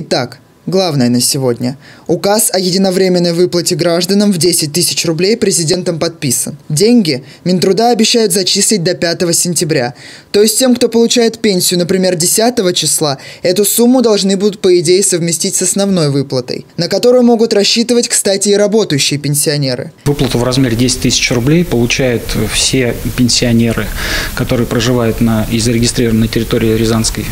Итак, главное на сегодня. Указ о единовременной выплате гражданам в 10 тысяч рублей президентом подписан. Деньги Минтруда обещают зачислить до 5 сентября. То есть тем, кто получает пенсию, например, 10 числа, эту сумму должны будут, по идее, совместить с основной выплатой, на которую могут рассчитывать, кстати, и работающие пенсионеры. Выплату в размере 10 тысяч рублей получают все пенсионеры, которые проживают и зарегистрированы на территории Рязанской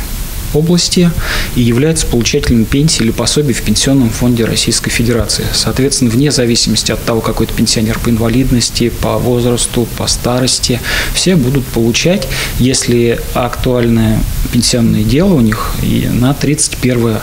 области и является получателем пенсии или пособий в Пенсионном фонде Российской Федерации. Соответственно, вне зависимости от того, какой-то пенсионер по инвалидности, по возрасту, по старости, все будут получать, если актуальное пенсионное дело у них и на 31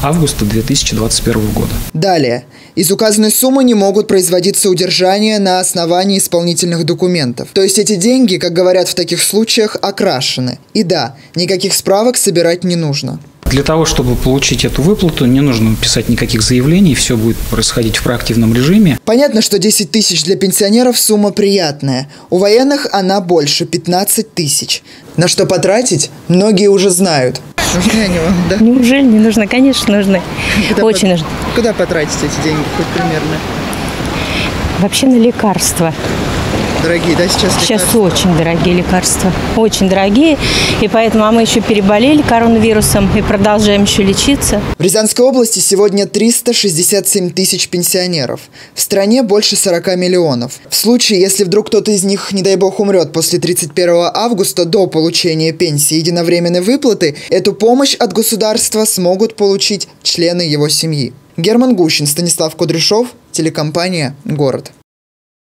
августа 2021 года. Далее. Из указанной суммы не могут производиться удержания на основании исполнительных документов. То есть эти деньги, как говорят в таких случаях, окрашены. И да, никаких справок собирать не нужно. Для того, чтобы получить эту выплату, не нужно писать никаких заявлений, все будет происходить в проактивном режиме. Понятно, что 10 тысяч для пенсионеров сумма приятная. У военных она больше – 15 тысяч. На что потратить, многие уже знают. Да? Неужели не нужно? Конечно, нужно. Очень нужно. Куда потратить эти деньги, хоть примерно? Вообще на лекарства. Дорогие, да, сейчас лекарства? Сейчас очень дорогие лекарства. Очень дорогие. И поэтому мы еще переболели коронавирусом и продолжаем еще лечиться. В Рязанской области сегодня 367 тысяч пенсионеров. В стране больше 40 миллионов. В случае, если вдруг кто-то из них, не дай бог, умрет после 31 августа до получения пенсии единовременной выплаты, эту помощь от государства смогут получить члены его семьи. Герман Гущин, Станислав Кудряшов, телекомпания «Город».